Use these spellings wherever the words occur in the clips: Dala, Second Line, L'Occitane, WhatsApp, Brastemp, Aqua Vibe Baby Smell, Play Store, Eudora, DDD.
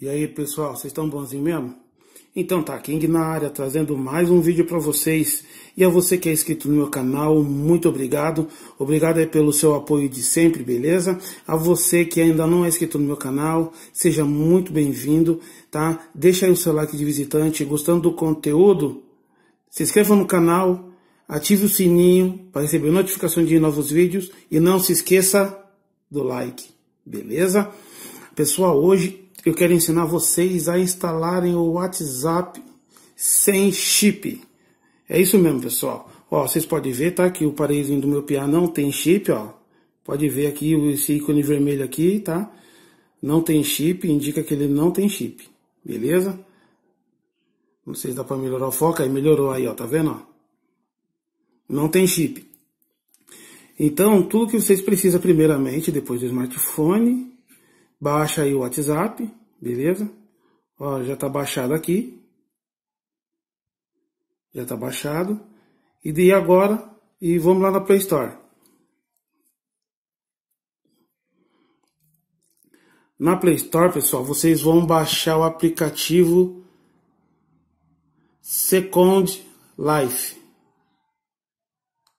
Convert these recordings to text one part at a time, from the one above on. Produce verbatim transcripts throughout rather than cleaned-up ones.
E aí pessoal, vocês estão bonzinhos mesmo? Então tá, King na área, trazendo mais um vídeo para vocês. E a você que é inscrito no meu canal, muito obrigado. Obrigado aí pelo seu apoio de sempre, beleza? A você que ainda não é inscrito no meu canal, seja muito bem-vindo, tá? Deixa aí o seu like de visitante. Gostando do conteúdo, se inscreva no canal, ative o sininho para receber notificação de novos vídeos. E não se esqueça do like, beleza? Pessoal, hoje eu quero ensinar vocês a instalarem o WhatsApp sem chip. É isso mesmo, pessoal. Ó, vocês podem ver, tá? Que o aparelhinho do meu piá não tem chip, ó. Pode ver aqui esse ícone vermelho aqui, tá? Não tem chip, indica que ele não tem chip. Beleza? Não sei se dá pra melhorar o foco. Aí melhorou aí, ó. Tá vendo, ó? Não tem chip. Então, tudo que vocês precisam primeiramente, depois do smartphone, baixa aí o WhatsApp, beleza? Ó, já tá baixado aqui. Já tá baixado. E daí agora, e vamos lá na Play Store. Na Play Store, pessoal, vocês vão baixar o aplicativo Second Life.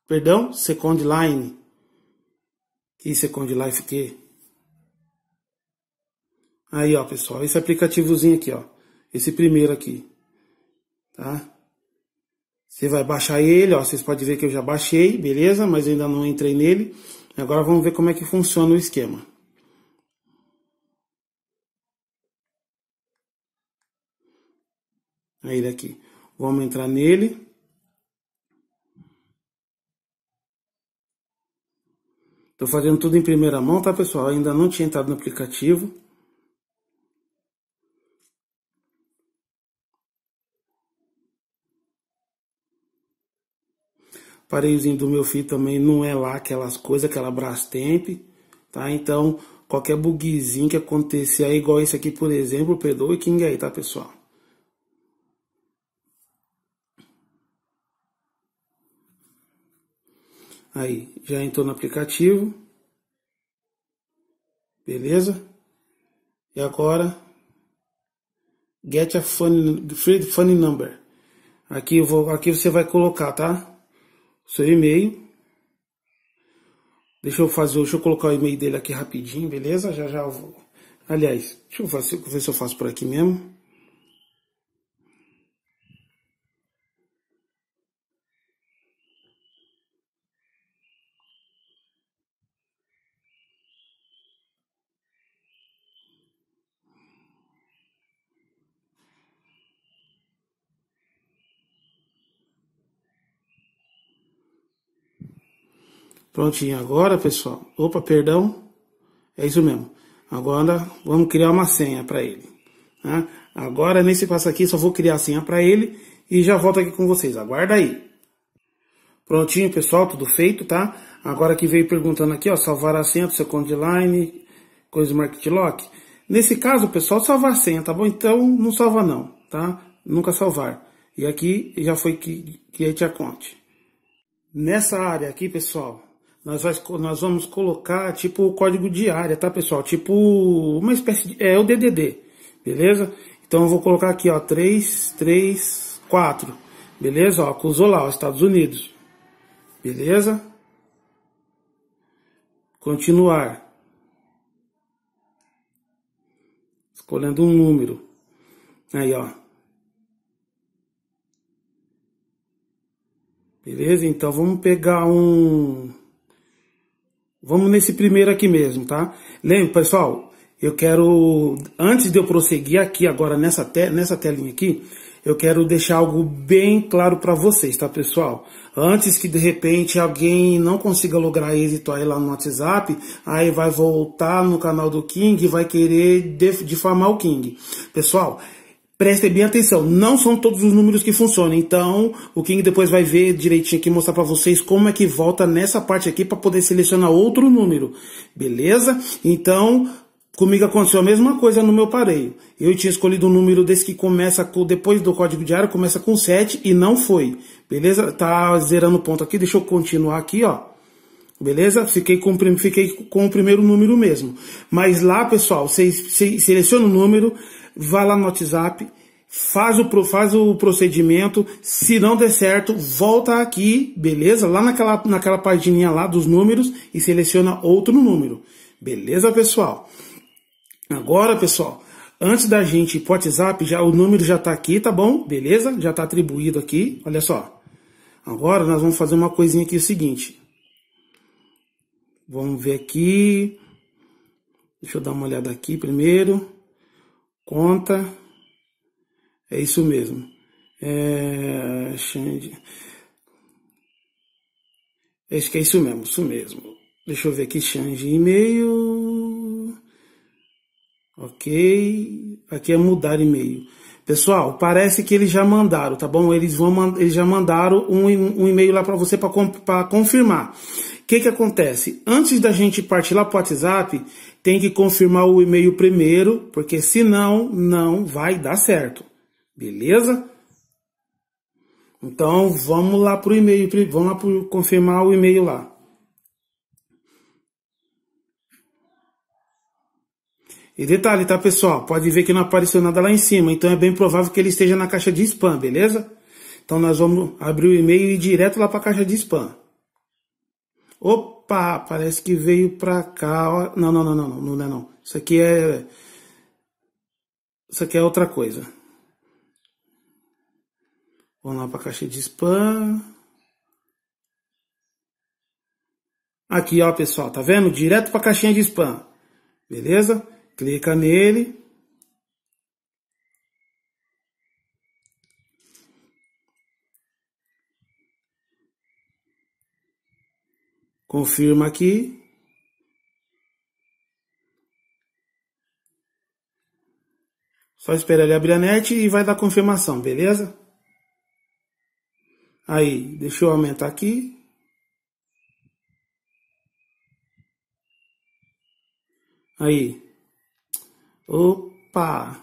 Perdão? Second Line. E Second Life que? Aí, ó, pessoal, esse aplicativozinho aqui, ó. Esse primeiro aqui, tá? Você vai baixar ele, ó. Vocês podem ver que eu já baixei, beleza? Mas ainda não entrei nele. Agora vamos ver como é que funciona o esquema. Aí, daqui. Vamos entrar nele. Tô fazendo tudo em primeira mão, tá, pessoal? Ainda não tinha entrado no aplicativo. O aparelhozinho do meu filho também não é lá aquelas coisas, aquela Brastemp, tá? Então, qualquer bugzinho que acontecer aí, igual esse aqui, por exemplo, perdoe King aí, tá, pessoal? Aí, já entrou no aplicativo. Beleza? E agora, get a funny, funny number. Aqui, eu vou, aqui você vai colocar, tá? Seu e-mail. Deixa eu fazer, deixa eu colocar o e-mail dele aqui rapidinho, beleza? Já já eu vou. Aliás, deixa eu fazer, ver se eu faço por aqui mesmo. Prontinho, agora pessoal, opa, perdão, é isso mesmo, agora vamos criar uma senha para ele, tá? Agora nesse passo aqui só vou criar a senha para ele e já volto aqui com vocês, aguarda aí. Prontinho pessoal, tudo feito, tá? Agora que veio perguntando aqui, ó, salvar a senha do Second Line, coisa do Market Lock, nesse caso pessoal, salvar a senha, tá bom? Então não salva não, tá? Nunca salvar, e aqui já foi que, que aí te aconte. Nessa área aqui pessoal, nós vamos colocar tipo o código de área, tá pessoal? Tipo uma espécie de... é o D D D, beleza? Então eu vou colocar aqui, ó, três três quatro, beleza? Ó, cruzou lá, ó, Estados Unidos, beleza? Continuar. Escolhendo um número. Aí, ó. Beleza? Então vamos pegar um... vamos nesse primeiro aqui mesmo, tá? Lembra, pessoal, eu quero, antes de eu prosseguir aqui agora nessa, te nessa telinha aqui, eu quero deixar algo bem claro para vocês, tá, pessoal? Antes que, de repente, alguém não consiga lograr êxito aí lá no WhatsApp, aí vai voltar no canal do King e vai querer difamar o King. Pessoal, prestem bem atenção, não são todos os números que funcionam, então o King depois vai ver direitinho aqui, mostrar pra vocês como é que volta nessa parte aqui pra poder selecionar outro número, beleza? Então, comigo aconteceu a mesma coisa no meu aparelho, eu tinha escolhido um número desse que começa, com, depois do código de área, começa com sete e não foi, beleza? Tá zerando o ponto aqui, deixa eu continuar aqui, ó. Beleza? Fiquei com, fiquei com o primeiro número mesmo. Mas lá, pessoal, vocês selecionam o número, vai lá no WhatsApp, faz o, faz o procedimento, se não der certo, volta aqui, beleza? Lá naquela, naquela pagininha lá dos números e seleciona outro número. Beleza, pessoal? Agora, pessoal, antes da gente ir pro WhatsApp, já, o número já tá aqui, tá bom? Beleza? Já tá atribuído aqui, olha só. Agora nós vamos fazer uma coisinha aqui, o seguinte. Vamos ver aqui. Deixa eu dar uma olhada aqui primeiro. Conta. É isso mesmo. É... Acho que é isso mesmo, isso mesmo. Deixa eu ver aqui, change e-mail. Ok. Aqui é mudar e-mail. Pessoal, parece que eles já mandaram, tá bom? Eles, vão, eles já mandaram um, um e-mail lá para você para confirmar. O que que acontece? Antes da gente partir lá para o WhatsApp, tem que confirmar o e-mail primeiro, porque senão não vai dar certo. Beleza? Então vamos lá para o e-mail, vamos lá para confirmar o e-mail lá. E detalhe, tá, pessoal? Pode ver que não apareceu nada lá em cima, então é bem provável que ele esteja na caixa de spam, beleza? Então nós vamos abrir o e-mail e ir direto lá para a caixa de spam. Opa, parece que veio pra cá. Não, não, não, não, não, não é não. Isso aqui é... Isso aqui é outra coisa. Vamos lá pra caixa de spam. Aqui, ó, pessoal, tá vendo? Direto pra caixinha de spam. Beleza? Clica nele. Confirma aqui. Só espera ele abrir a net e vai dar confirmação, beleza? Aí, deixa eu aumentar aqui. Aí. Opa!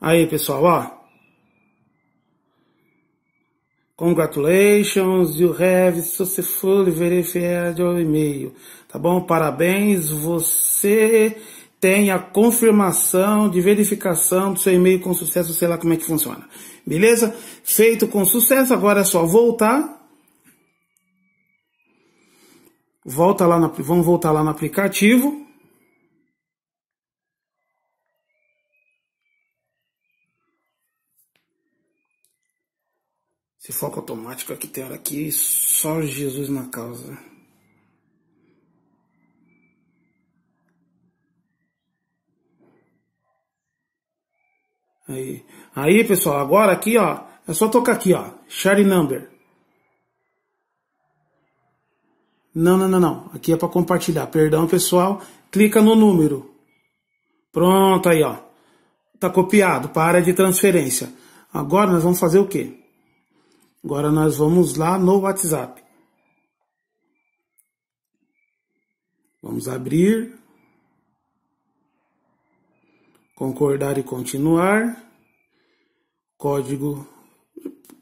Aí, pessoal, ó. Congratulations, you have successfully verified your e-mail. Tá bom? Parabéns, você tem a confirmação de verificação do seu e-mail com sucesso, sei lá como é que funciona. Beleza? Feito com sucesso, agora é só voltar. Volta lá no, vamos voltar lá no aplicativo. Esse foco automático aqui tem hora aqui, só Jesus na causa. Aí, aí pessoal, agora aqui ó, é só tocar aqui ó, share number. Não, não, não, não, aqui é para compartilhar, perdão pessoal, clica no número. Pronto aí ó, tá copiado para a área de transferência. Agora nós vamos fazer o quê? Agora nós vamos lá no WhatsApp. Vamos abrir. Concordar e continuar. Código.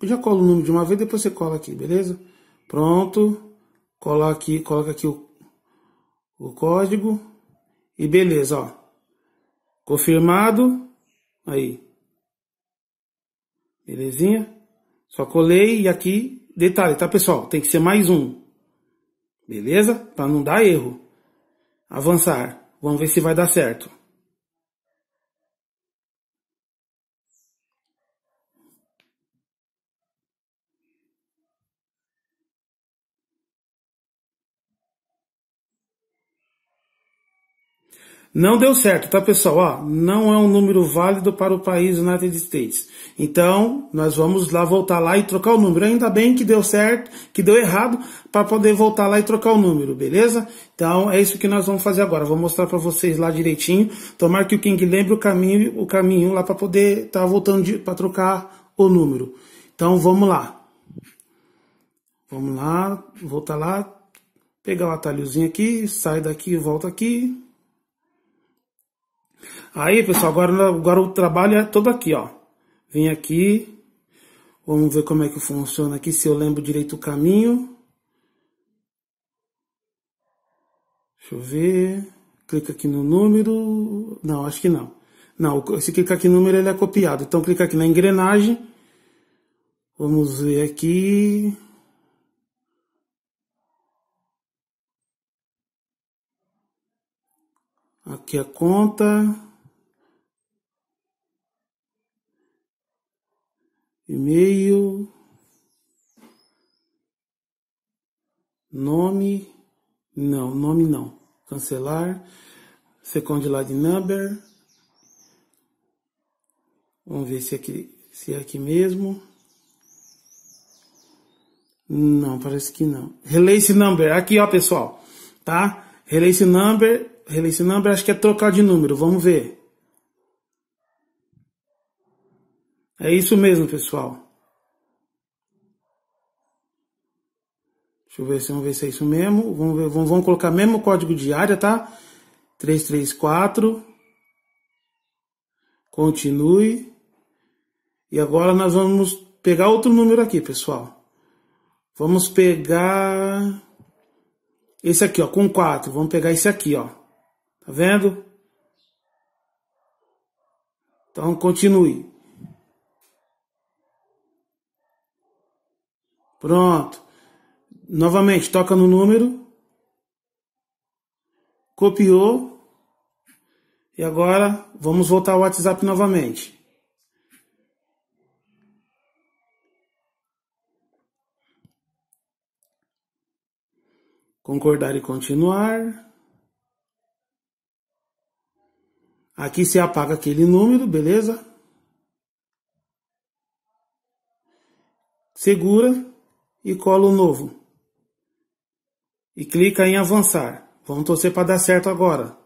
Já colo o número de uma vez, depois você cola aqui, beleza? Pronto. Cola aqui, coloca aqui o, o código. E beleza, ó. Confirmado. Aí. Belezinha? Só colei e aqui, detalhe, tá pessoal? Tem que ser mais um. Beleza? Para não dar erro. Avançar. Vamos ver se vai dar certo. Não deu certo, tá pessoal? Ó, não é um número válido para o país United States. Então, nós vamos lá voltar lá e trocar o número. Ainda bem que deu certo, que deu errado, para poder voltar lá e trocar o número, beleza? Então, é isso que nós vamos fazer agora. Vou mostrar para vocês lá direitinho. Tomara que o King lembre o caminho, o caminho lá para poder estar voltando para trocar o número. Então, vamos lá. Vamos lá, voltar lá, pegar o atalhozinho aqui, sai daqui e volta aqui. Aí, pessoal, agora, agora o trabalho é todo aqui, ó. Vem aqui. Vamos ver como é que funciona aqui, se eu lembro direito o caminho. Deixa eu ver. Clica aqui no número. Não, acho que não. Não, se clicar aqui no número ele é copiado. Então clica aqui na engrenagem. Vamos ver aqui. Aqui a conta. E-mail. Nome. Não, nome não. Cancelar. Second Line Number. Vamos ver se é aqui, se é aqui mesmo. Não, parece que não. Release Number. Aqui, ó, pessoal. Tá? Release Number. Release Number, acho que é trocar de número. Vamos ver. É isso mesmo, pessoal. Deixa eu ver se, vamos ver se é isso mesmo. Vamos, ver, vamos, vamos colocar mesmo o código de área, tá? três três quatro. Continue. E agora nós vamos pegar outro número aqui, pessoal. Vamos pegar esse aqui, ó, com quatro. Vamos pegar esse aqui, ó. Tá vendo? Então, continue. Pronto. Novamente, toca no número. Copiou. E agora, vamos voltar ao WhatsApp novamente. Concordar e continuar. Aqui você apaga aquele número, beleza? Segura e cola o novo. E clica em avançar. Vamos torcer para dar certo agora.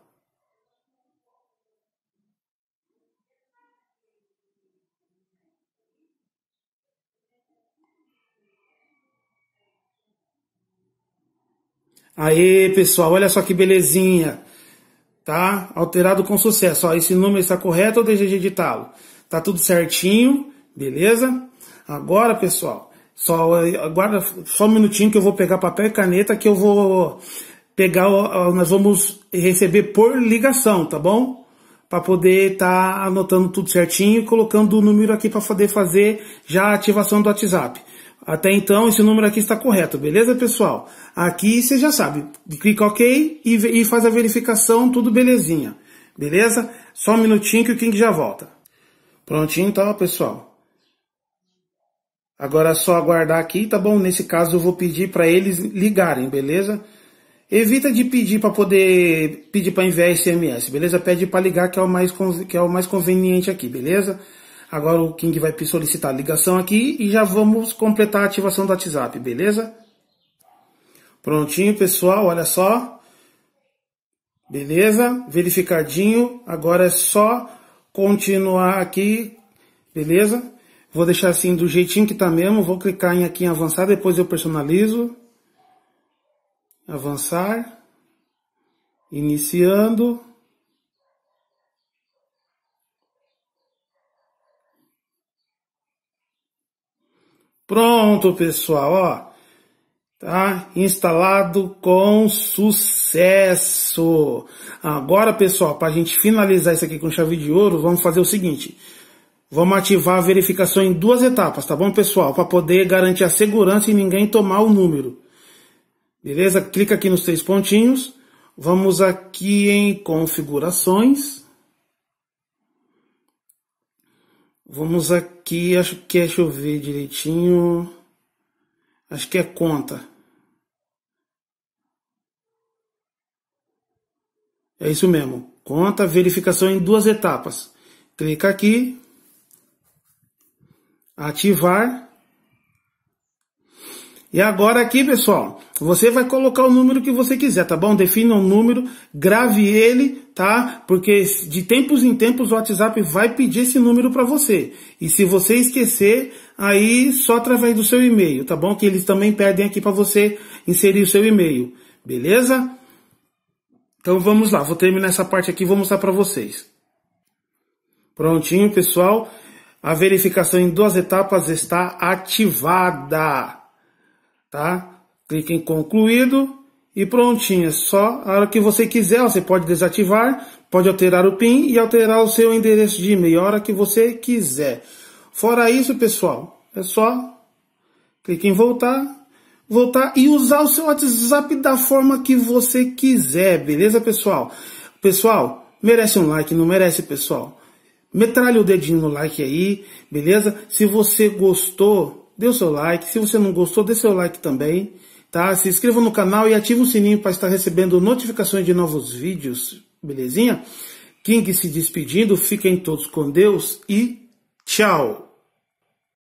Aê, pessoal, olha só que belezinha, tá? Alterado com sucesso, ó, esse número está correto ou deseja editá-lo? Tá tudo certinho, beleza? Agora, pessoal, só, aguarda só um minutinho que eu vou pegar papel e caneta que eu vou pegar, nós vamos receber por ligação, tá bom? Para poder estar tá anotando tudo certinho e colocando o número aqui para poder fazer já a ativação do WhatsApp. Até então, esse número aqui está correto, beleza, pessoal? Aqui você já sabe, clica OK e, e faz a verificação, tudo belezinha, beleza? Só um minutinho que o King já volta. Prontinho, então, pessoal. Agora é só aguardar aqui, tá bom? Nesse caso eu vou pedir para eles ligarem, beleza? Evita de pedir para poder, pedir para enviar S M S, beleza? Pede para ligar que é o mais, que é o mais conveniente aqui, beleza? Agora o King vai solicitar a ligação aqui e já vamos completar a ativação do WhatsApp, beleza? Prontinho, pessoal, olha só. Beleza? Verificadinho. Agora é só continuar aqui, beleza? Vou deixar assim do jeitinho que tá mesmo. Vou clicar em aqui em avançar, depois eu personalizo. Avançar. Iniciando. Pronto, pessoal, ó, tá instalado com sucesso. Agora, pessoal, para a gente finalizar isso aqui com chave de ouro, vamos fazer o seguinte, vamos ativar a verificação em duas etapas, tá bom, pessoal? Para poder garantir a segurança e ninguém tomar o número. Beleza? Clica aqui nos três pontinhos, vamos aqui em configurações. Vamos aqui, acho que é, deixa eu ver direitinho, acho que é conta. É isso mesmo, conta, verificação em duas etapas. Clica aqui, ativar. E agora aqui, pessoal, você vai colocar o número que você quiser, tá bom? Defina um número, grave ele, tá? Porque de tempos em tempos o WhatsApp vai pedir esse número para você. E se você esquecer, aí só através do seu e-mail, tá bom? Que eles também pedem aqui para você inserir o seu e-mail, beleza? Então vamos lá, vou terminar essa parte aqui e vou mostrar para vocês. Prontinho, pessoal. A verificação em duas etapas está ativada. Tá? Clique em concluído E prontinho, só a hora que você quiser, você pode desativar, pode alterar o PIN e alterar o seu endereço de e-mail, a hora que você quiser. Fora isso, pessoal, é só clicar em voltar, voltar e usar o seu WhatsApp da forma que você quiser, beleza, pessoal? Pessoal, merece um like, não merece, pessoal? Metralha o dedinho no like aí, beleza? Se você gostou, dê o seu like. Se você não gostou, dê seu like também, tá? Se inscreva no canal e ative o sininho para estar recebendo notificações de novos vídeos, belezinha? King se despedindo, fiquem todos com Deus e tchau!